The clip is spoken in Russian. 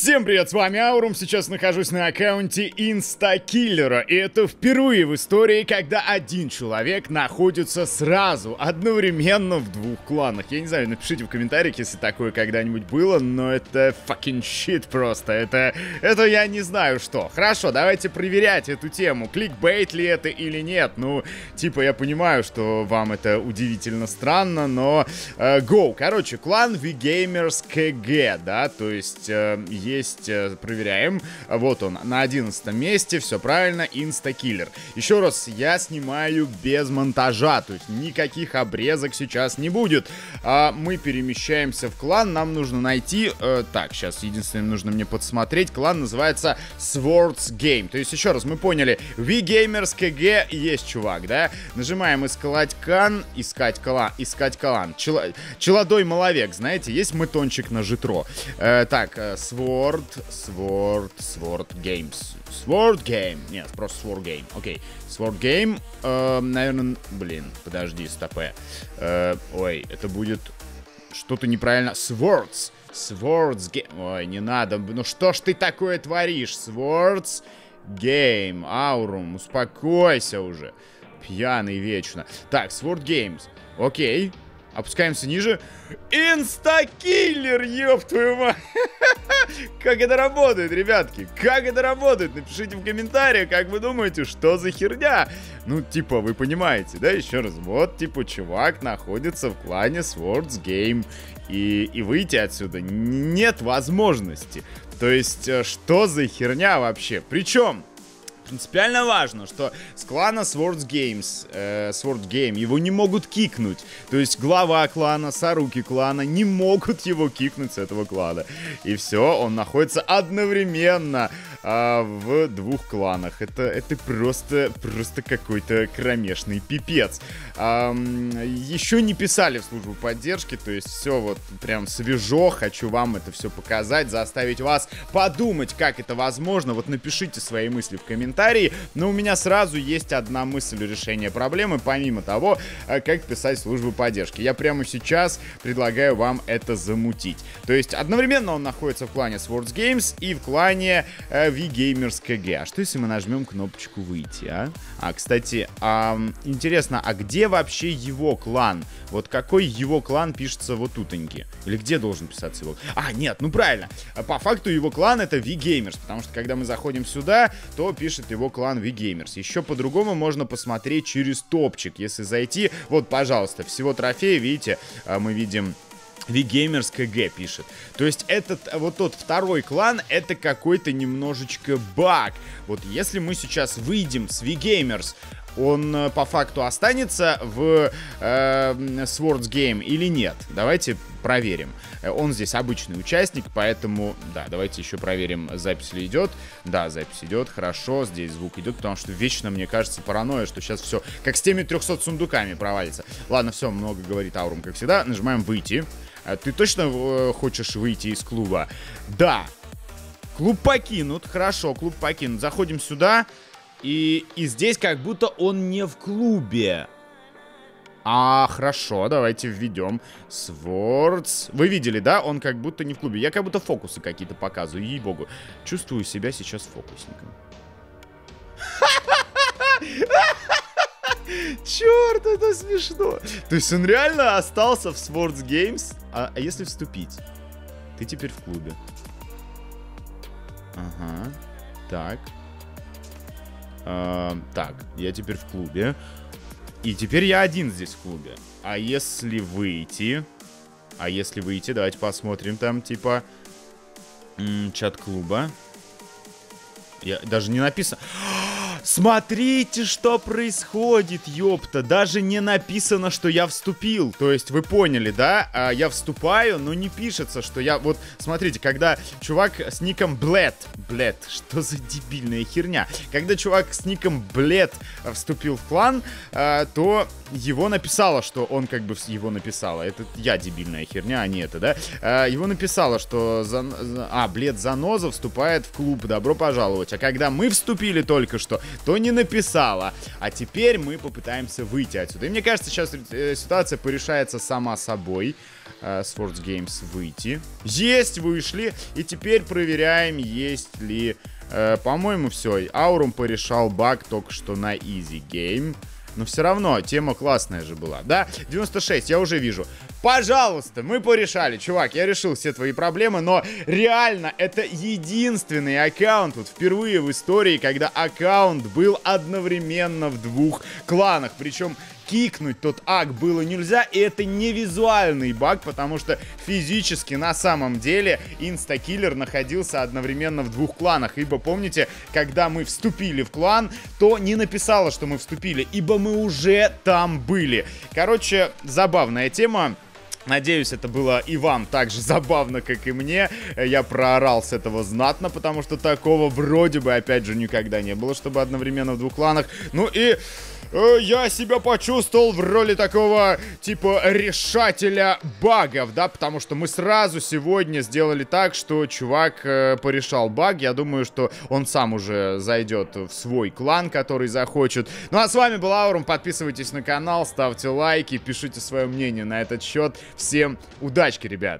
Всем привет, с вами Аурум, сейчас нахожусь на аккаунте инстакиллера, и это впервые в истории, когда один человек находится сразу, одновременно в двух кланах. Я не знаю, напишите в комментариях, если такое когда-нибудь было, но это fucking shit просто, это я не знаю что. Хорошо, давайте проверять эту тему, кликбейт ли это или нет, ну, типа я понимаю, что вам это удивительно странно, но go. Короче, клан VGamers KG, да, то есть... Есть, проверяем. Вот он, на 11 месте, все правильно, инстакиллер. Еще раз, я снимаю без монтажа, то есть никаких обрезок сейчас не будет. Мы перемещаемся в клан, нам нужно найти... Так, сейчас единственное, нужно мне подсмотреть. Клан называется Swords Game. То есть, еще раз, мы поняли, VGamers KG есть чувак, да? Нажимаем искать клан, Челодой маловек, знаете, есть мытончик на житро. Так, Sword Game. Нет, просто Sword Game. Окей. Sword Game. Наверное... Блин, подожди, стопэ. Ой, это будет... Что-то неправильно. Swords Game. Ой, не надо. Ну что ж ты такое творишь? Swords Game. Аурум, успокойся уже. Пьяный вечно. Так, Sword Games. Окей. Опускаемся ниже. Инстакиллер, ёб твою мать. Как это работает, ребятки? Как это работает? Напишите в комментариях, как вы думаете, что за херня? Ну, типа, вы понимаете, да? Еще раз, вот, типа, чувак находится в клане Swords Game. И выйти отсюда нет возможности. То есть, что за херня вообще? Причем... Принципиально важно, что с клана Swords Game его не могут кикнуть. То есть глава клана, соруки клана не могут его кикнуть с этого клана. И все, он находится одновременно в двух кланах. Это просто какой-то кромешный пипец. Еще не писали в службу поддержки, то есть все вот прям свежо. Хочу вам это все показать, заставить вас подумать, как это возможно. Вот напишите свои мысли в комментариях. Но у меня сразу есть одна мысль решения проблемы, помимо того, как писать службу поддержки. Я прямо сейчас предлагаю вам это замутить. То есть одновременно он находится в клане Swords Games и в клане VGamers KG. А что если мы нажмем кнопочку «Выйти», а? Кстати, интересно, а где вообще его клан? Вот какой его клан пишется вот тутоньки? Или где должен писаться его? Нет, ну правильно. По факту его клан — это VGamers, потому что когда мы заходим сюда, то пишет его клан VGamers. Еще по-другому можно посмотреть через топчик. Если зайти, вот, пожалуйста, всего трофея, видите, мы видим... VGamers KG пишет. То есть этот, вот тот второй клан, это какой-то немножечко баг. Вот если мы сейчас выйдем с VGamers, он по факту останется в Swords Game или нет? Давайте проверим. Он здесь обычный участник, поэтому... Да, давайте еще проверим, запись ли идет. Да, запись идет, хорошо, здесь звук идет, потому что вечно, мне кажется, паранойя, что сейчас все как с теми 300 сундуками провалится. Ладно, все, много говорит Аурум, как всегда. Нажимаем «Выйти». Ты точно хочешь выйти из клуба? Да. Клуб покинут, хорошо, клуб покинут. Заходим сюда. И здесь как будто он не в клубе. Хорошо, давайте введем Swords. Вы видели, да? Он как будто не в клубе. Я как будто фокусы какие-то показываю, ей-богу. Чувствую себя сейчас фокусником. Черт, это смешно. То есть он реально остался в Swords Games? А если вступить? Ты теперь в клубе. Ага. Так. Так, я теперь в клубе. И теперь я один здесь в клубе. А если выйти? Давайте посмотрим там, типа, чат клуба. Я даже не написано. Смотрите, что происходит, ёпта. Даже не написано, что я вступил. То есть вы поняли, да? Я вступаю, но не пишется, что я... Вот, смотрите, когда чувак с ником Блэд... что за дебильная херня? Когда чувак с ником Блэд вступил в клан, то его написало, что он как бы... Его написало. Это я дебильная херня, а не это, да? Его написало, что... Блэд Заноза вступает в клуб. Добро пожаловать. А когда мы вступили только что... что не написала. А теперь мы попытаемся выйти отсюда. И мне кажется, сейчас ситуация порешается сама собой. Swords Games, выйти. Есть, вышли. И теперь проверяем, есть ли... по-моему, все. Аурум порешал баг только что на Easy Game. Но все равно, тема классная же была, да? 96, я уже вижу. Пожалуйста, мы порешали, чувак. Я решил все твои проблемы, но реально, это единственный аккаунт, вот впервые в истории, когда аккаунт был одновременно в двух кланах. Причем кикнуть тот ак было нельзя, и это не визуальный баг, потому что физически на самом деле инстакиллер находился одновременно в двух кланах, ибо помните, когда мы вступили в клан, то не написало, что мы вступили, ибо мы уже там были. Короче, забавная тема. Надеюсь, это было и вам так же забавно, как и мне. Я проорал с этого знатно, потому что такого вроде бы, опять же, никогда не было, чтобы одновременно в двух кланах. Ну и я себя почувствовал в роли такого, типа, решателя багов, да, потому что мы сразу сегодня сделали так, что чувак порешал баг. Я думаю, что он сам уже зайдет в свой клан, который захочет. Ну а с вами был Аурум, подписывайтесь на канал, ставьте лайки, пишите свое мнение на этот счет. Всем удачки, ребят!